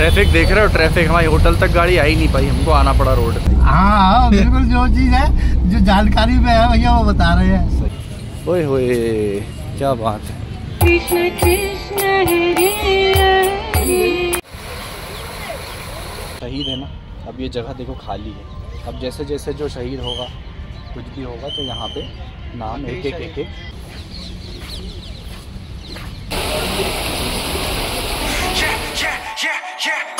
Traffic देख रहे हो, ट्रैफिक हमारी होटल तक गाड़ी आई नहीं पाई, हमको आना पड़ा रोड पे। हाँ बिल्कुल, जो चीज़ है जो जानकारी में है भैया वो बता रहे हैं। ओए होए क्या बात है। कृष्ण कृष्ण हरे हरे। शहीद है ना, अब ये जगह देखो खाली है। अब जैसे जैसे जो शहीद होगा कुछ भी होगा तो यहाँ पे नाम एक एक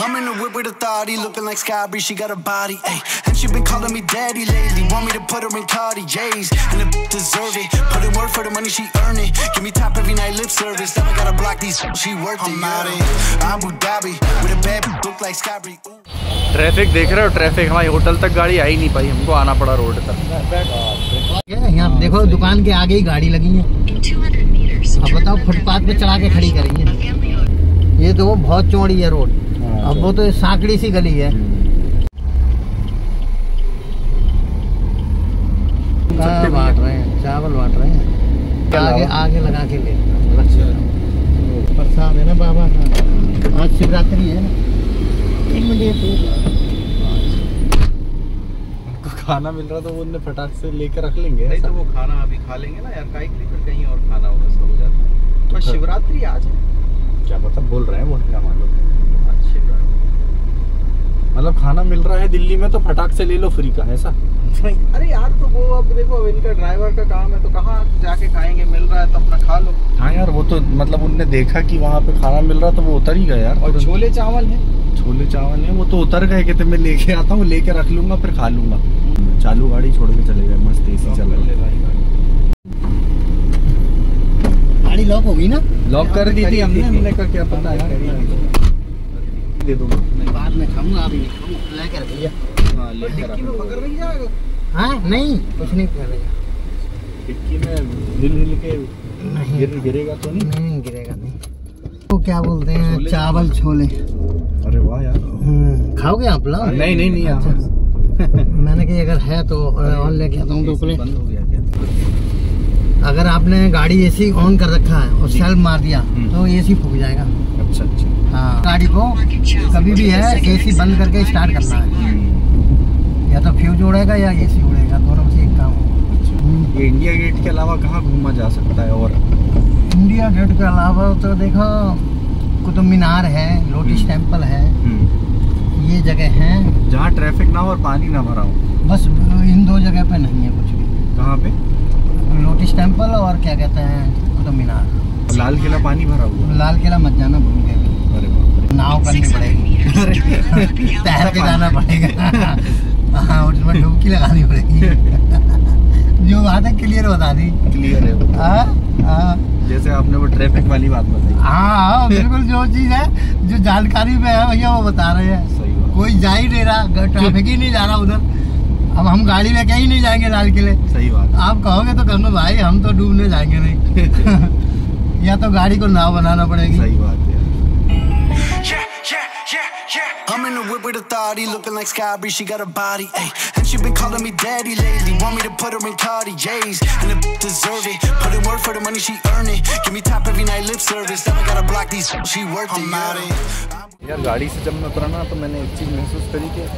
I'm in the whip with authority, looking like Sky BRI, she got a body, ayy. And she been calling me daddy lately, want me to put her in Cartier's, and the deserve it. Put in work for the money, she earn it. Give me top every night, lip service. Now I gotta block these, she worth it. I'm out in Abu Dhabi with a bad look like Sky BRI. Traffic देख रहे हो, traffic हमारी hotel तक गाड़ी आई नहीं पाई, हमको आना पड़ा रोड तक। यहाँ देखो दुकान के आगे ही गाड़ी लगी है। अब बताओ फुटपाथ पे चढ़ा के खड़ी करेंगे। ये तो वो बहुत चौड़ी है रोड, अब वो तो सांकड़ी सी गली है। बांट रहे हैं, चावल बांट रहे हैं। आगे आगे लगा के ले प्रसाद है ना बाबा का। आज शिवरात्रि है ना, उनको खाना मिल रहा तो वो उन्हें फटाक से लेकर रख लेंगे। नहीं तो वो खाना अभी खा लेंगे ना यार, फिर कहीं और खाना होगा, सब हो जाता। पर शिवरात्रि आज है, क्या पता बोल रहे हैं वो हमारे। मतलब खाना मिल रहा है दिल्ली में तो फटाक से ले लो फ्री का, ऐसा? अरे यार तो वो अब देखो, अब इनका ड्राइवर का काम है तो कहाँ जाके खाएंगे, मिल रहा है तो अपना खा लो। हाँ यार वो तो मतलब उनने देखा कि वहाँ पे खाना मिल रहा तो वो उतर ही गया यार। और छोले चावल है, छोले चावल है, वो तो उतर गए। कहते मैं लेके आता हूँ, लेके रख लूंगा फिर खा लूंगा। चालू गाड़ी छोड़ के चले गए, मस्त एसी चल रही। गाड़ी लॉक हो गई ना, लॉक कर दी थी हमने। हमने का क्या पता है, दे दूंगा मैं बाद में, खाऊंगा अभी नहीं खाऊंगा। लेकर भैया लेकर डिक्की में पकड़ रही है। हां नहीं कुछ नहीं कर रहा, डिक्की में हिल के नहीं गिरेगा तो नहीं गिरेगा नहीं। वो क्या बोलते हैं, चावल छोले। अरे वाह यार, खाओगे आप लोग? नहीं नहीं नहीं अच्छा। मैंने कहा अगर है तो ऑन लेके आता हूं। तो बंद हो गया क्या? अगर आपने गाड़ी एसी ऑन कर रखा है और सेल्फ मार दिया तो एसी फूंक जाएगा। अच्छा अच्छा हाँ, गाड़ी को कभी भी है एसी बंद करके स्टार्ट करना है, या तो फ्यूज उड़ेगा या एसी उड़ेगा, दोनों से एक काम होगा। इंडिया गेट के अलावा कहाँ घूमा जा सकता है? और इंडिया गेट के अलावा तो देखो कुतुब मीनार है, लोटस टेम्पल है, ये जगह हैं जहाँ ट्रैफिक ना हो और पानी ना भरा हो। बस इन दो जगह पे नहीं है कुछ भी। कहाँ पे? लोटस टेम्पल और क्या कहते हैं कुतुब मीनार। लाल किला पानी भरा हुआ, लाल किला मत जाना भूल गए। नाव करनी पड़ेगी, तैर के जाना पड़ेगा। हाँ उसमें डुबकी लगानी पड़ेगी। जो बात है क्लियर बता दी, क्लियर है। जैसे आपने वो ट्रैफिक वाली बात बताई। हाँ बिल्कुल, जो चीज़ है जो जानकारी में है भैया वो बता रहे हैं। सही बात, कोई जा ही नहीं रहा, ट्रैफिक ही नहीं जा रहा उधर। अब हम गाड़ी में कहीं नहीं जाएंगे लाल किले। सही बात, आप कहोगे तो कहना भाई हम तो डूबने जाएंगे नहीं, या तो गाड़ी को नाव बनाना पड़ेगी। सही बात है। I'm in the whip with authority, looking like Sky BRI, she got a body, ayy. And she been calling me daddy lately, want me to put her in Cartier's, and the deserve it. Put in work for the money, she earn it. Give me top every night, lip service. Now I gotta block these, she worth it. I'm out it. यार गाड़ी से जब मैं उतरा ना तो मैंने एक चीज़ महसूस करी कि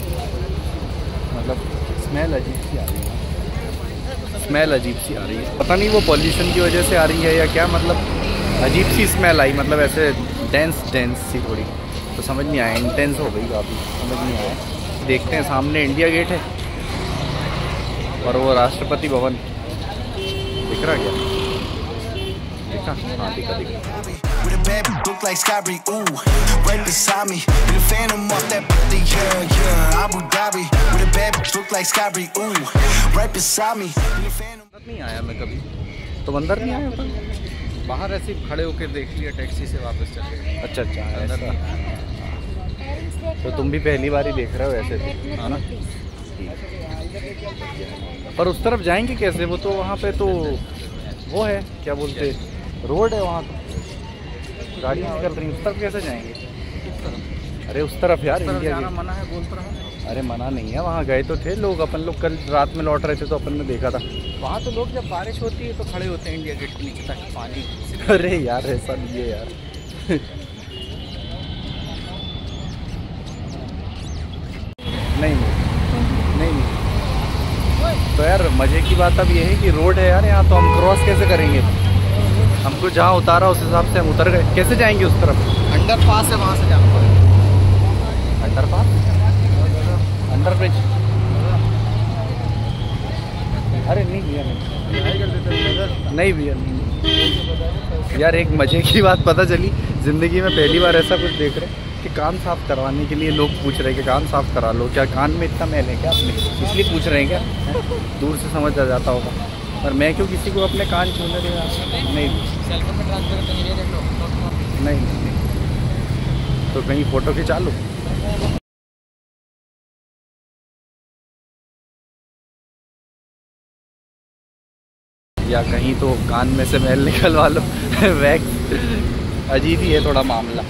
मतलब स्मेल अजीब सी आ रही है, स्मेल अजीब सी आ रही है। पता नहीं वो पॉल्यूशन की वजह से आ रही है या क्या, मतलब अजीब सी स्मेल आई, मतलब ऐसे डेंस सी थोड़ी, तो समझ नहीं आया। इंटेंस हो गई काफ़ी, समझ नहीं आया। देखते हैं, सामने इंडिया गेट है और वो राष्ट्रपति भवन दिख रहा क्या? देखा हाँ दिखा नहीं आया मैं कभी तो, अंदर नहीं आया था। बाहर ऐसे खड़े होकर देख लिया, टैक्सी से वापस चले गए। अच्छा अच्छा, तो तुम भी पहली बार ही देख रहे हो ऐसे थे है ना? पर उस तरफ जाएंगे कैसे? वो तो वहाँ पे तो वो है, क्या बोलते, रोड है वहाँ तो, गाड़ियाँ निकल रही, उस तरफ कैसे जाएंगे? अरे उस तरफ यार इंडिया गेट मना है बोल रहा है। अरे मना नहीं है, वहाँ गए तो थे लोग, अपन लोग कल रात में लौट रहे थे तो अपन ने देखा था वहाँ तो लोग जब बारिश होती है तो खड़े होते हैं इंडिया गेट के नीचे ताकि पानी। अरे यार ऐसा नहीं है यार। नहीं नहीं। तो यार मज़े की बात अब ये है कि रोड है यार यहाँ, तो हम क्रॉस कैसे करेंगे? हमको जहाँ उतारा उस हिसाब से हम उतर गए, कैसे जाएंगे उस तरफ? अंडर पास है, वहाँ से जाना पड़ेगा। Underpass, under bridge. अरे नहीं भैया नहीं, नहीं भैया नहीं। यार एक मज़े की बात पता चली ज़िंदगी में, पहली बार ऐसा कुछ देख रहे कि कान साफ़ करवाने के लिए लोग पूछ रहे हैं कि कान साफ़ करा लो, क्या कान में इतना मैल है क्या आपने, इसलिए पूछ रहे हैं क्या? दूर से समझ आ जाता होगा, पर मैं क्यों किसी को अपने कान छूने देगा? नहीं नहीं, तो कहीं फ़ोटो खिंचा लो। या कहीं तो कान में से मैल निकलवा लो। वैक्स अजीब ही है थोड़ा मामला,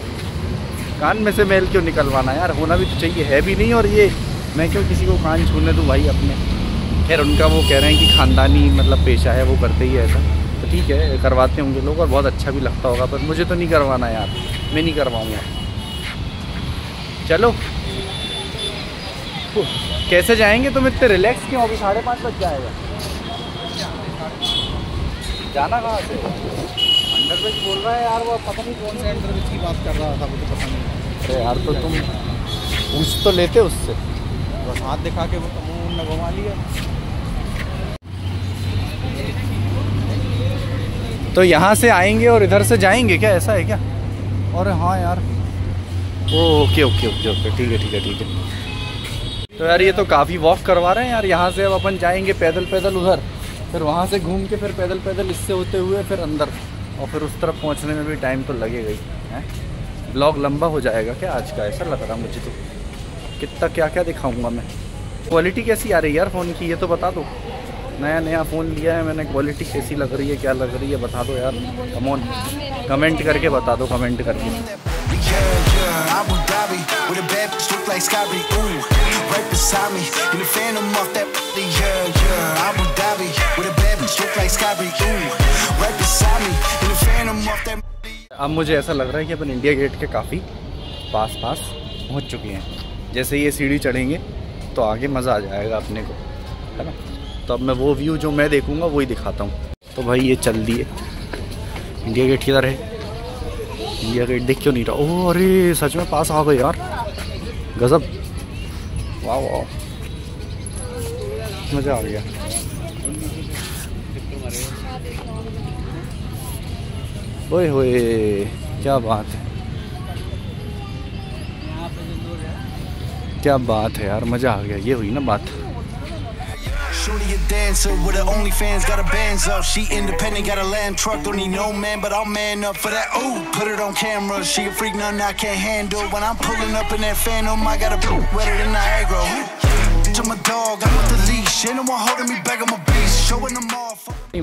कान में से मैल क्यों निकलवाना यार, होना भी तो चाहिए, है भी नहीं। और ये मैं क्यों किसी को कान छूने दूँ भाई अपने? खैर उनका वो कह रहे हैं कि ख़ानदानी मतलब पेशा है, वो करते ही ऐसा, तो ठीक है करवाते होंगे लोग और बहुत अच्छा भी लगता होगा, पर मुझे तो नहीं करवाना यार, मैं नहीं करवाऊँगा। चलो कैसे जाएँगे तुम? इतने रिलैक्स क्यों? अभी 5:30 बज जाएगा। जाना कहाँ से? अंडरब्रिज बोल रहा है यार, वो पता नहीं कौन से अंडरब्रिज की बात कर रहा था, मुझे पता नहीं। अरे यार तो तुम पूछ तो लेते उससे, बस हाथ दिखा के वो मुँह न घुमा लिया। तो यहाँ से आएंगे और इधर से जाएंगे क्या, ऐसा है क्या? और हाँ यार ओके ओके ओके ओके, ठीक है ठीक है ठीक है। तो यार ये तो काफ़ी वॉक करवा रहे हैं यार, यहाँ से अब अपन जाएंगे पैदल पैदल उधर, फिर वहाँ से घूम के फिर पैदल पैदल इससे होते हुए फिर अंदर, और फिर उस तरफ पहुँचने में भी टाइम तो लगेगा ही है। ब्लॉग लंबा हो जाएगा क्या आज का? ऐसा लग रहा मुझे तो, कितना क्या क्या दिखाऊंगा मैं। क्वालिटी कैसी आ रही है यार फ़ोन की ये तो बता दो, नया नया फ़ोन लिया है मैंने, क्वालिटी कैसी लग रही है, क्या लग रही है बता दो यार, कम ऑन कमेंट करके बता दो, कमेंट करके। अब मुझे ऐसा लग रहा है कि अपन इंडिया गेट के काफ़ी पास पहुंच चुके हैं, जैसे ये सीढ़ी चढ़ेंगे तो आगे मज़ा आ जाएगा अपने को, है ना? तो अब मैं वो व्यू जो मैं देखूंगा वही दिखाता हूँ। तो भाई ये चल दिए, इंडिया गेट किधर है? इंडिया गेट देख क्यों नहीं रहा? ओह अरे सच में पास आ गए यार, गजब, वाह वाह मज़ा आ गया। ओए होए क्या बात है, क्या बात है यार, मज़ा आ गया। ये हुई ना बात।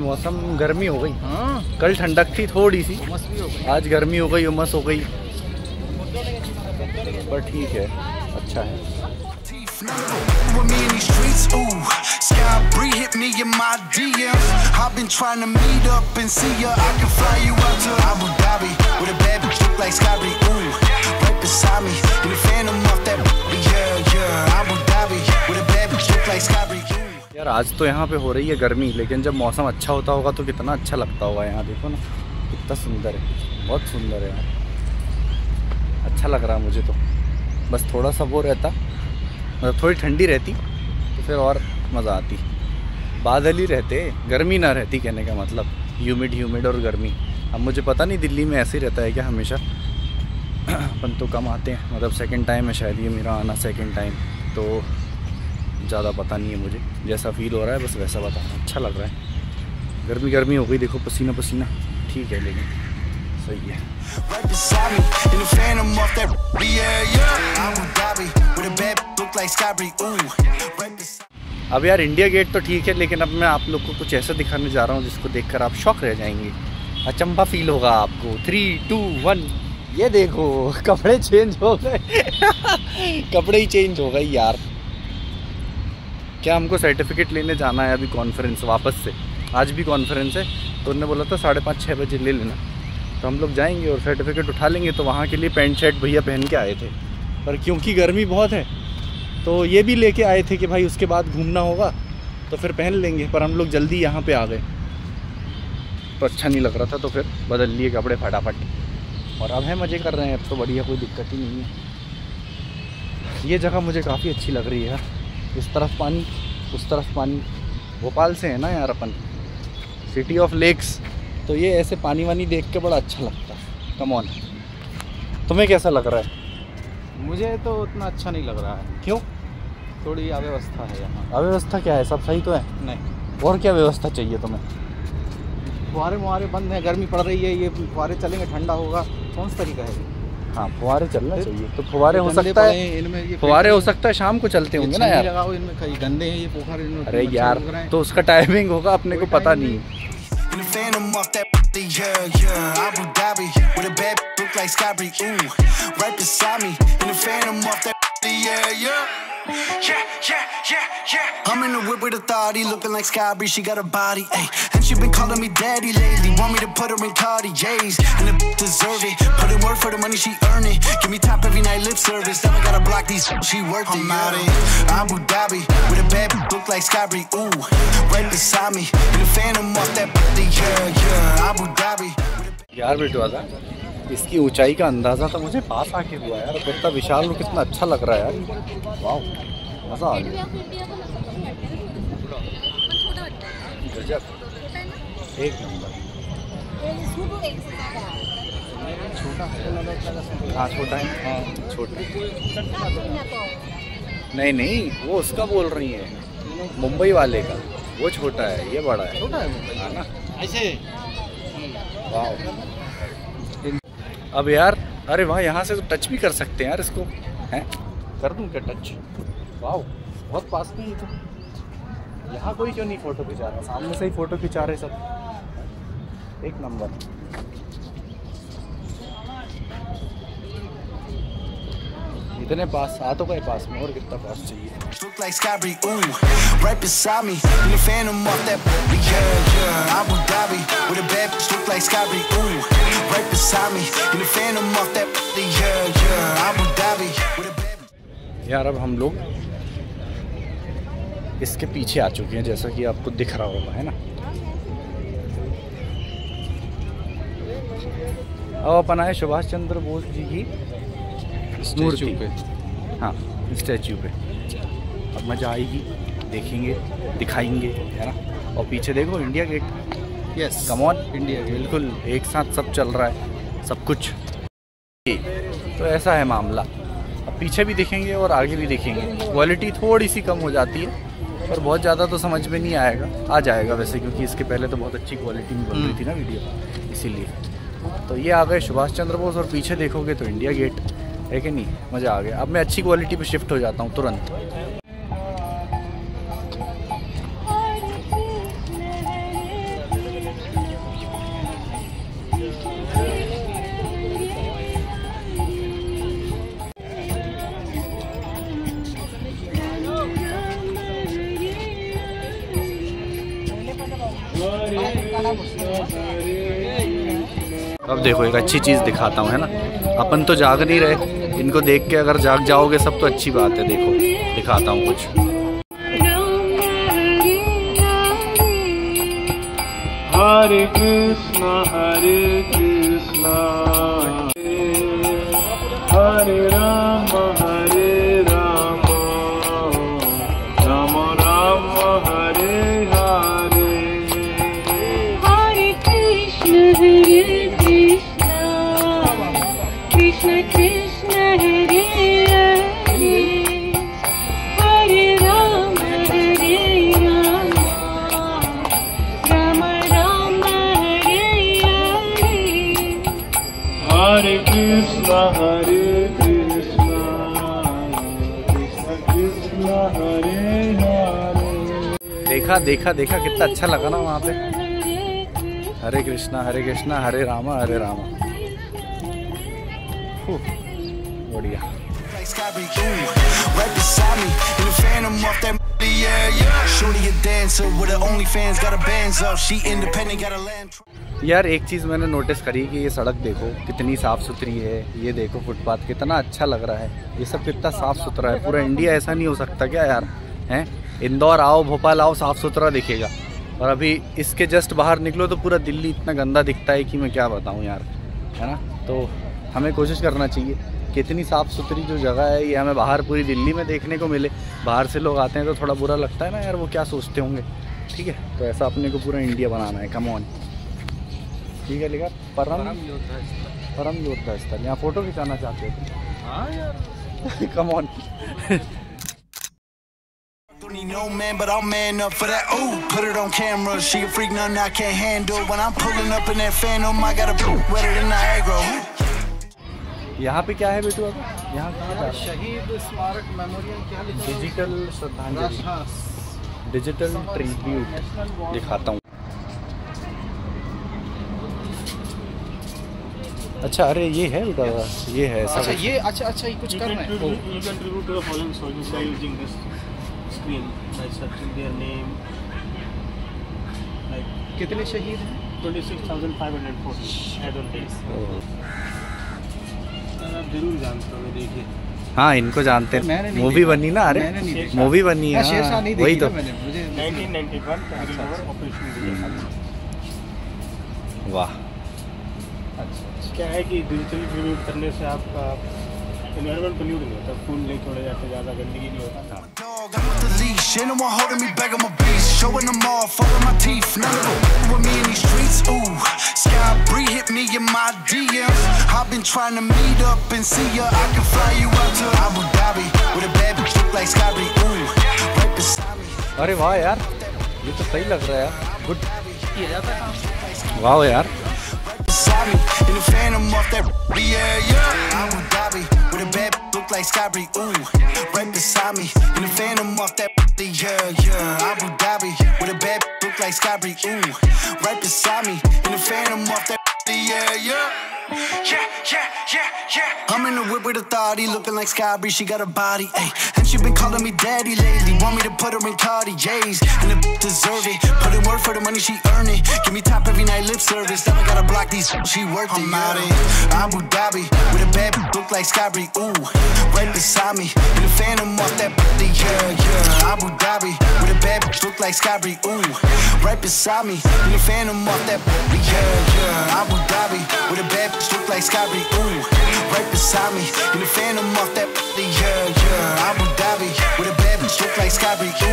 मौसम गर्मी हो गई, हाँ कल ठंडक थी थोड़ी सी, आज गर्मी हो गई, उमस हो गई, पर ठीक है अच्छा है। यार आज तो यहाँ पे हो रही है गर्मी, लेकिन जब मौसम अच्छा होता होगा तो कितना अच्छा लगता होगा। यहाँ देखो ना कितना सुंदर है, बहुत सुंदर है यार, अच्छा लग रहा है मुझे तो। बस थोड़ा सा वो रहता, मतलब थोड़ी ठंडी रहती तो फिर और मज़ा आती, बादल ही रहते गर्मी ना रहती, कहने का मतलब ह्यूमिड ह्यूमिड और गर्मी। अब मुझे पता नहीं दिल्ली में ऐसे ही रहता है क्या हमेशा? अपन तो कम आते हैं, मतलब सेकेंड टाइम है शायद ये मेरा आना, सेकेंड टाइम, तो ज़्यादा पता नहीं है मुझे, जैसा फील हो रहा है बस वैसा बता। अच्छा लग रहा है, गर्मी गर्मी हो गई देखो, पसीना पसीना, ठीक है लेकिन सही है। अब यार इंडिया गेट तो ठीक है, लेकिन अब मैं आप लोग को कुछ ऐसा दिखाने जा रहा हूँ जिसको देखकर आप शौक रह जाएंगे, अचंभा फील होगा आपको। 3, 2, 1 ये देखो कपड़े चेंज हो गए। कपड़े ही चेंज हो गए यार, क्या हमको सर्टिफिकेट लेने जाना है अभी कॉन्फ्रेंस वापस से, आज भी कॉन्फ्रेंस है, तो उन्होंने बोला था 5:30-6 बजे ले लेना, तो हम लोग जाएंगे और सर्टिफिकेट उठा लेंगे। तो वहाँ के लिए पैंट शर्ट भैया पहन के आए थे, पर क्योंकि गर्मी बहुत है तो ये भी लेके आए थे कि भाई उसके बाद घूमना होगा तो फिर पहन लेंगे, पर हम लोग जल्दी यहाँ पे आ गए तो अच्छा नहीं लग रहा था, तो फिर बदल लिए कपड़े फटाफट और अब है मज़े कर रहे हैं। अब तो बढ़िया, कोई दिक्कत ही नहीं है। ये जगह मुझे काफ़ी अच्छी लग रही है, इस तरफ पानी उस तरफ पानी। भोपाल से है ना यार अपन, सिटी ऑफ लेक्स, तो ये ऐसे पानी वानी देख के बड़ा अच्छा लगता है। कम ऑन, तुम्हें कैसा लग रहा है? मुझे तो उतना अच्छा नहीं लग रहा है। क्यों? थोड़ी अव्यवस्था है यहाँ। अव्यवस्था क्या है? सब सही तो है नहीं। और क्या व्यवस्था चाहिए तुम्हें? फुहारे मुहारे बंद हैं, गर्मी पड़ रही है, ये फुहारे चलेंगे ठंडा होगा, कौन सा तरीका है? हाँ फुहारे चलना चाहिए। तो फुहारे हो सकता है, फुहारे हो सकता है शाम को चलते होंगे ना यार, इनमें कई गंदे हैं ये पोखर। अरे यार तो उसका टाइमिंग होगा, अपने को पता नहीं। She been calling me daddy lately, want me to put her in Cartier's and the deserve it, put in work for the money she earn it, give me top every night lip service, now I gotta block these, she worth it. I'm out in Abu Dhabi with a bad look like Sky BRI, ooh right beside me in the phantom off that body, yeah yeah Abu Dhabi yaar beta tha iski unchai ka andaza tha mujhe paas aake hua yaar, kitna vishal look, kitna acha lag raha hai yaar, wow maza aa gaya gajab एक number. छोटा है, हाँ छोटा है, हाँ छोटा। नहीं नहीं वो उसका बोल रही है, मुंबई वाले का, वो छोटा है ये बड़ा है। छोटा है मुंबई है ना ऐसे। वाह अब यार, अरे वाह यहाँ से तो टच भी कर सकते हैं यार इसको, हैं कर दूँ क्या टच? वाह बहुत पास में ही था। यहाँ कोई क्यों नहीं फ़ोटो खिंचा रहा? सामने से ही फ़ोटो खिंचा रहे सब, एक नंबर। इतने पास, हाथों का पास में, और कितना पास चाहिए? यार अब हम लोग इसके पीछे आ चुके हैं, जैसा कि आपको दिख रहा होगा है ना। अब अपन आए सुभाष चंद्र बोस जी की स्टैचू पे, हाँ स्टैचू पे। अब मज़ा आएगी, देखेंगे दिखाएंगे है ना। और पीछे देखो India gate, yes come on India gate, बिल्कुल एक साथ सब चल रहा है सब कुछ। तो ऐसा है मामला, अब पीछे भी देखेंगे और आगे भी देखेंगे। क्वालिटी थोड़ी सी कम हो जाती है पर बहुत ज़्यादा तो समझ में नहीं आएगा, आ जाएगा वैसे, क्योंकि इसके पहले तो बहुत अच्छी क्वालिटी में बन रही थी ना वीडियो, इसीलिए। तो ये आ गए सुभाष चंद्र बोस और पीछे देखोगे तो इंडिया गेट है कि नहीं, मज़ा आ गया। अब मैं अच्छी क्वालिटी पे शिफ्ट हो जाता हूँ तुरंत। अब देखो एक अच्छी चीज़ दिखाता हूँ है ना, अपन तो जाग नहीं रहे, इनको देख के अगर जाग जाओगे सब तो अच्छी बात है। देखो दिखाता हूँ कुछ। हरे कृष्णा हरे कृष्णा हरे राम हरे Ram Ram Ram Hare Hare Hare Krishna Hare Krishna Krishna Krishna Hare Hare। देखा देखा देखा कितना अच्छा लगा ना वहाँ पे। हरे कृष्णा हरे रामा बढ़िया। यार एक चीज़ मैंने नोटिस करी कि ये सड़क देखो कितनी साफ़ सुथरी है, ये देखो फुटपाथ कितना अच्छा लग रहा है, ये सब कितना साफ़ सुथरा है। पूरा इंडिया ऐसा नहीं हो सकता क्या यार, हैं? इंदौर आओ, भोपाल आओ, साफ़ सुथरा दिखेगा, और अभी इसके जस्ट बाहर निकलो तो पूरा दिल्ली इतना गंदा दिखता है कि मैं क्या बताऊँ यार, है ना। तो हमें कोशिश करना चाहिए कि इतनी साफ़ सुथरी जो जगह है ये हमें बाहर पूरी दिल्ली में देखने को मिले। बाहर से लोग आते हैं तो थोड़ा बुरा लगता है ना यार, वो क्या सोचते होंगे, ठीक है। तो ऐसा अपने को पूरा इंडिया बनाना है, कम ऑन, ठीक है। लिखा परम योद्धा स्थल, यहाँ फ़ोटो खिंचाना चाहते थे, come on. No man, but I'm man up for that. Ooh, put it on camera. She a freak, nothing I can't handle. When I'm pulling up in that phantom, I gotta be wetter than Niagara. यहाँ पे क्या है बेटू, अब यहाँ कहाँ शहीद स्मारक मेमोरियल क्या लिखा है? डिजिटल श्रद्धांजलि, डिजिटल ट्रिब्यूट दिखाता हूँ। अच्छा, अरे ये है बेटा, ये है सब, ये अच्छा ये कुछ करना है। कितने शहीद हैं? 26,540। हाँ, इनको जानते हैं, मूवी बनी ना, अरे मूवी बनी है वही तो। 1991। वाह, क्या है कि डिजिटल ट्रिब्यूट करने से आपका एनवायरमेंट पोल्यूट नहीं होता, फूल नहीं छोड़ा जाता, ज़्यादा गंदगी नहीं होता। अरे वाह यार, ये तो सही लग रहा है यार, गुड वाह यार। Like SKY BRI, ooh, right beside me in the phantom off that yeah Abu Dhabi with a bad look like SKY BRI, ooh, right beside me in the phantom off that yeah I'm in the whip with authority looking like SKY BRI, she got a body ayy, and she been calling me daddy lately, want me to put her in Cartier's and the deserve it, put in work for the money she earn it, give me top every night lip service, now I gotta block these she worth it, I'm out in Abu Dhabi with a bad look like SKY BRI, ooh, right beside me in the phantom off that yeah Abu Dhabi with a bad look like SKY BRI, ooh, right beside me in the phantom off that yeah Abu Dhabi with a bad look like SKY BRI, ooh, right beside me in the phantom off that yeah Abu Dhabi with a bad look like SKY BRI, ooh,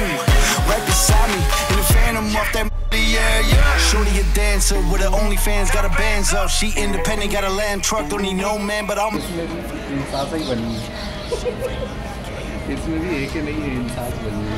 right beside me in the phantom off that yeah shorty a dancer with her only fans got a bands up, she independent got a lamb truck, don't need no man but I'm इंसासा ही बनी है। इसमें भी एक ही नहीं है, इंसास बनी है।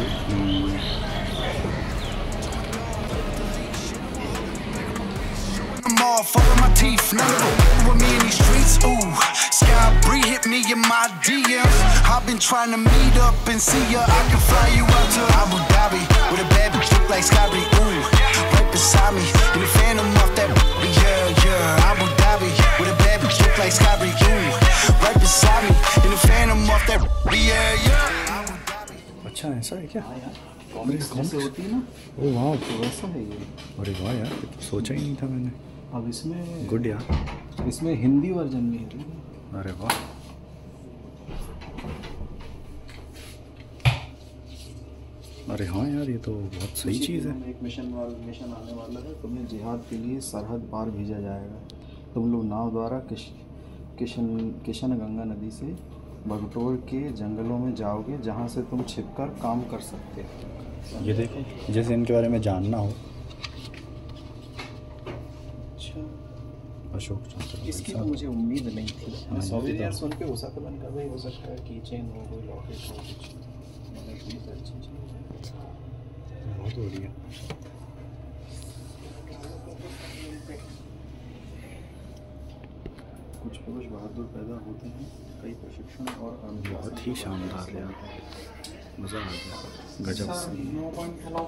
अच्छा ऐसा है क्या? होती है ना? ओ वाह, वैसा है ये। अरे वाह यार, सोचा ही नहीं था मैंने। अब इसमें गुड यार, इसमें हिंदी वर्जन भी है। अरे वाह, अरे हाँ यार, ये तो बहुत सही चीज़ है। एक मिशन आने वाला है, तुम्हें जिहाद के लिए सरहद पार भेजा जाएगा, तुम लोग नाव द्वारा किशन गंगा नदी से बगटोर के जंगलों में जाओगे, जहाँ से तुम छिपकर काम कर सकते हो। ये देखो, जैसे इनके बारे में जानना हो। अच्छा, अशोक चंद्र, इसकी तो मुझे उम्मीद नहीं थी। यार सुन के उसा तो मन कर रही, हो सकता है की चेन हो, कोई लॉकेट हो, बहुत बढ़िया। कुछ पुरुष बहादुर पैदा होते हैं, कई प्रशिक्षण और बहुत ही शानदार है, मज़ा आ गया, गजब।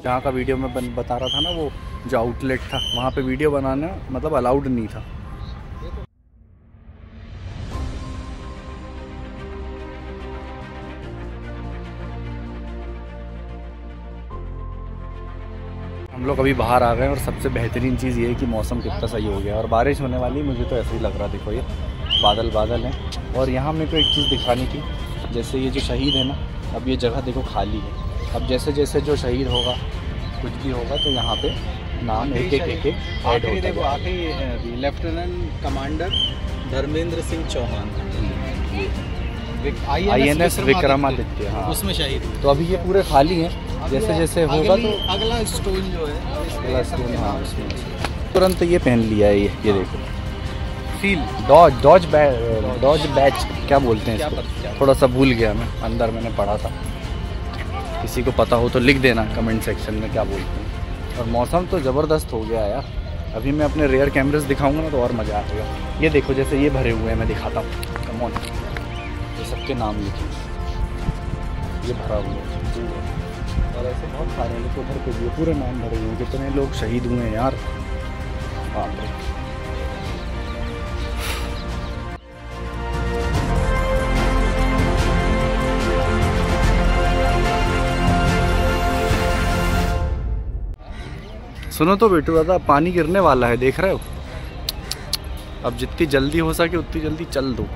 जहाँ का वीडियो मैं बता रहा था ना, वो जो आउटलेट था वहाँ पे वीडियो बनाना मतलब अलाउड नहीं था। हम लोग अभी बाहर आ गए और सबसे बेहतरीन चीज़ ये है कि मौसम कितना सही हो गया और बारिश होने वाली, मुझे तो ऐसे ही लग रहा। देखो ये बादल बादल हैं। और यहाँ मेरे को एक चीज़ दिखाने की, जैसे ये जो शहीद है ना, अब ये जगह देखो खाली है। अब जैसे जैसे जो शहीद होगा, कुछ भी होगा, तो यहाँ पे नाम एक ऐड होता है। आखिरी lieutenant commander Dharmendra Singh Chauhan, INS Vikramaditya, हाँ, उसमें शहीद। तो अभी ये पूरे खाली हैं, जैसे जैसे होगा तो अगला स्टोन जो है, अगला स्टोन, हाँ, उसमें तुरंत ये पहन लिया है। ये देखो फील डॉज बैच क्या बोलते हैं इसको, थोड़ा सा भूल गया मैं, अंदर मैंने पढ़ा था। किसी को पता हो तो लिख देना कमेंट सेक्शन में क्या बोलते हैं। और मौसम तो ज़बरदस्त हो गया यार। अभी मैं अपने रेयर कैमरेस दिखाऊंगा ना तो और मज़ा आएगा। ये देखो जैसे ये भरे हुए हैं, मैं दिखाता हूँ, कम ऑन, ये सबके नाम लिखे, ये भरा हुआ है। और ऐसे बहुत सारे लोग उधर पे भी पूरे नाम भरे हुए हैं, कितने लोग शहीद हुए हैं यार। बाप, सुनो तो बेटू दादा, पानी गिरने वाला है, देख रहे हो। अब जितनी जल्दी हो सके उतनी जल्दी चल दो।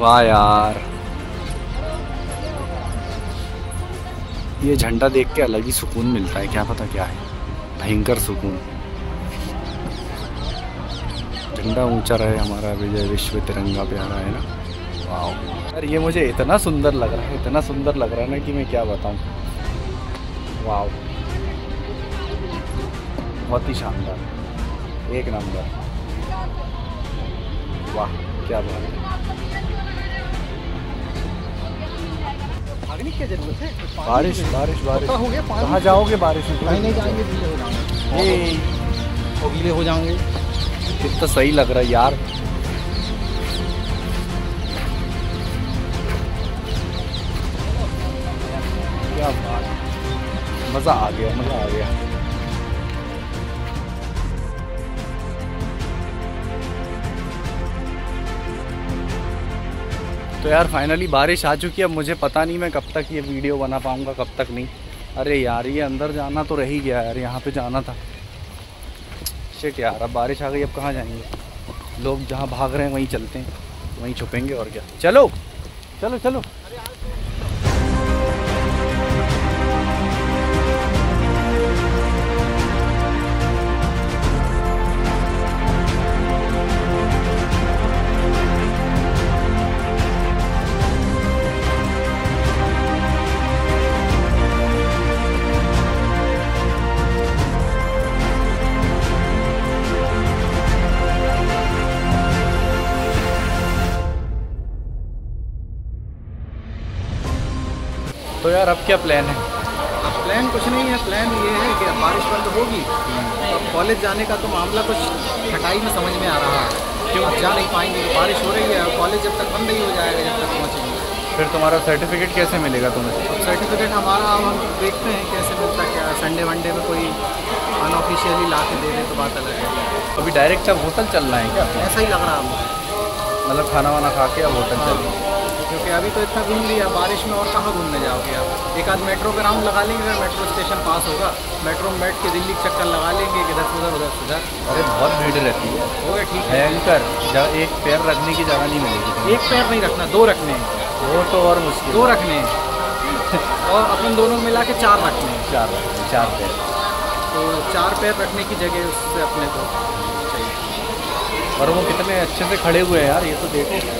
वाह यार, ये झंडा देख के अलग ही सुकून मिलता है, क्या पता क्या है, भयंकर सुकून। झंडा ऊंचा रहे हमारा, विजय विश्व तिरंगा प्यारा, है ना। वाह यार, ये मुझे इतना सुंदर लग रहा है, इतना सुंदर लग रहा है ना कि मैं क्या बताऊं। वाह, बहुत ही शानदार, एक नंबर। वाह क्या बात है। क्या जरूरत है बारिश बारिश बारिश हो गया, कहाँ जाओगे बारिश में? नहीं जाएंगे, गीले हो जाओगे। कितना सही लग रहा है यार। क्या बात, मज़ा आ गया, मज़ा आ गया। तो यार फाइनली बारिश आ चुकी है। अब मुझे पता नहीं मैं कब तक ये वीडियो बना पाऊँगा, कब तक नहीं। अरे यार, ये अंदर जाना तो रह ही गया यार, यहाँ पे जाना था। शिट यार, अब बारिश आ गई, अब कहाँ जाएंगे? लोग जहाँ भाग रहे हैं वहीं चलते हैं, वहीं छुपेंगे और क्या। चलो चलो चलो। तो यार अब क्या प्लान है? अब प्लान कुछ नहीं है, प्लान ये है कि अब बारिश बंद होगी, अब कॉलेज जाने का तो मामला कुछ खटाई में समझ में आ रहा है, क्यों जा नहीं पाएंगे, बारिश हो रही है। और कॉलेज जब तक बंद नहीं हो जाएगा, जब तक पहुँचेंगे, फिर तुम्हारा सर्टिफिकेट कैसे मिलेगा तुम्हें? अब सर्टिफिकेट हमारा हम देखते हैं कैसे मिलता, क्या संडे वनडे में कोई अनऑफिशियली ला के दे दें तो बात अलग है। अभी डायरेक्ट अब होटल चलना है क्या? ऐसा ही लग रहा है, मतलब खाना वाना खा के अब होटल चलना, क्योंकि अभी तो इतना घूम लिया बारिश में, और कहाँ घूमने जाओगे आप। एक आध मेट्रो पे राउंड लगा लेंगे, अगर मेट्रो स्टेशन पास होगा, मेट्रो में बैठ के दिल्ली चक्कर लगा लेंगे, किधर उधर उधर उधर। अरे बहुत भीड़ रहती है, हो गया ठीक है एंकर, जब एक पैर रखने की जगह नहीं मिलेगी। एक पैर नहीं रखना, दो रखने हैं, वो तो और मुश्किल, दो रखने हैं और अपन दोनों मिला के चार रखने हैं, चार पैर, तो चार पैर रखने की जगह उससे अपने को चाहिए। और वो कितने अच्छे से खड़े हुए हैं यार, ये तो देखो।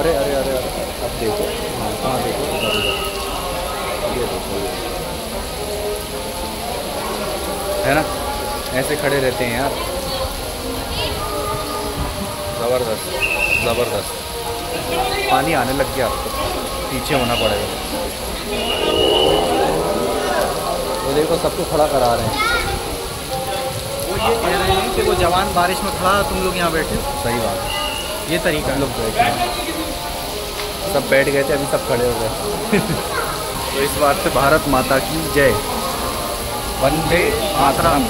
अरे अरे अरे अरे, अब देखो, हाँ कहाँ देखो, ये देखो, है ना, ऐसे खड़े रहते हैं यार। ज़बरदस्त ज़बरदस्त, पानी आने लग गया, आपको पीछे होना पड़ेगा। वो देखो सबको खड़ा करा रहे हैं, वो ये कह रहे हैं कि वो जवान बारिश में खड़ा, तुम लोग यहाँ बैठे। सही बात है, ये तरीका हम लोग बैठे हैं, सब बैठ गए थे, अभी सब खड़े हो गए तो इस बात से भारत माता की जय। वंदे मातरम।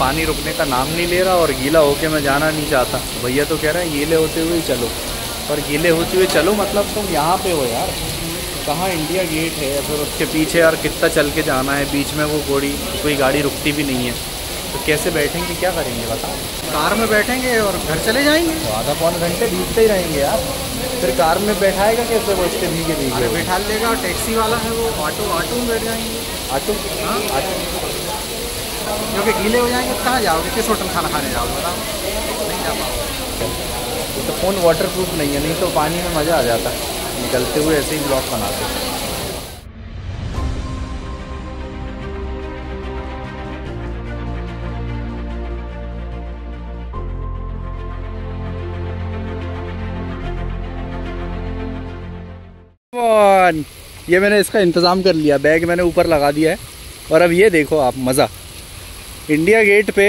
पानी रुकने का नाम नहीं ले रहा और गीला होके मैं जाना नहीं चाहता। भैया तो कह रहे हैं गीले होते हुए चलो, पर गीले होते हुए चलो मतलब तुम यहाँ पे हो यार, कहाँ इंडिया गेट है, फिर उसके पीछे यार कितना चल के जाना है, बीच में वो घोड़ी कोई गाड़ी रुकती भी नहीं है, तो कैसे बैठेंगे क्या करेंगे बताओ? कार में बैठेंगे और घर चले जाएंगे, तो आधा पौन घंटे भीगते ही रहेंगे यार, फिर कार में बैठाएगा कैसे वो इसके भीगे बैठा लेगा। और टैक्सी वाला है वो ऑटो ऑटो में बैठ जाएंगे, ऑटो हाँ ऑटो, क्योंकि गीले हो जाएंगे कहाँ जाओगे, किस होटल खाना खाने जाओगे बताओ, नहीं जा पाओगे। तो फ़ोन वाटरप्रूफ नहीं है, नहीं तो पानी में मज़ा आ जाता है। निकलते हुए ऐसे ही ब्लॉग बनाते हैं। ये मैंने इसका इंतज़ाम कर लिया, बैग मैंने ऊपर लगा दिया है और अब ये देखो आप मज़ा, इंडिया गेट पे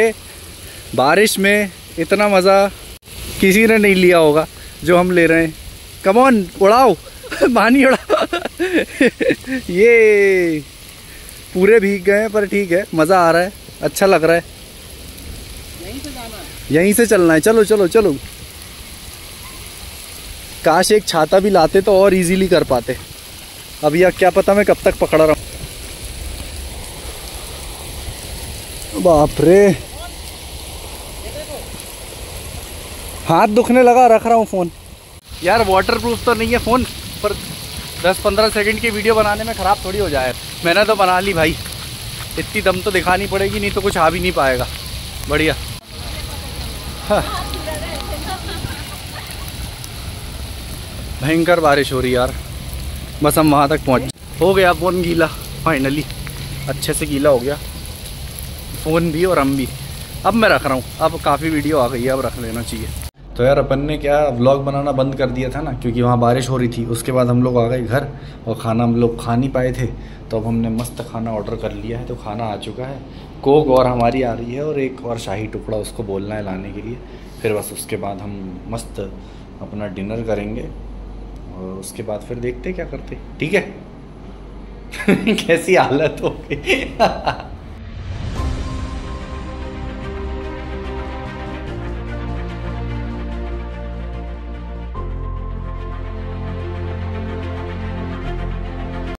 बारिश में इतना मज़ा किसी ने नहीं लिया होगा जो हम ले रहे हैं। कम ऑन उड़ाओ पानी उड़ाओ ये पूरे भीग गए हैं पर ठीक है, मज़ा आ रहा है, अच्छा लग रहा है। यहीं से जाना है, यहीं से चलना है, चलो चलो चलो। काश एक छाता भी लाते तो और इजीली कर पाते। अब यार क्या पता मैं कब तक पकड़ा रहा हूँ। बाप रे, हाथ दुखने लगा, रख रहा हूँ फ़ोन। यार वाटरप्रूफ तो नहीं है फ़ोन, पर 10-15 सेकंड की वीडियो बनाने में ख़राब थोड़ी हो जाए। मैंने तो बना ली भाई, इतनी दम तो दिखानी पड़ेगी, नहीं तो कुछ आ भी नहीं पाएगा। बढ़िया हाँ। भयंकर बारिश हो रही यार, बस हम वहाँ तक पहुँच। हो गया फ़ोन गीला, फाइनली अच्छे से गीला हो गया फ़ोन भी और हम भी। अब मैं रख रहा हूँ, अब काफ़ी वीडियो आ गई है, अब रख लेना चाहिए। तो यार अपन ने क्या व्लॉग बनाना बंद कर दिया था ना, क्योंकि वहाँ बारिश हो रही थी। उसके बाद हम लोग आ गए घर और खाना हम लोग खा नहीं पाए थे, तो अब हमने मस्त खाना ऑर्डर कर लिया है। तो खाना आ चुका है, कोक और हमारी आ रही है और एक और शाही टुकड़ा उसको बोलना है लाने के लिए। फिर बस उसके बाद हम मस्त अपना डिनर करेंगे और उसके बाद फिर देखते क्या करते, ठीक है कैसी हालत हो गई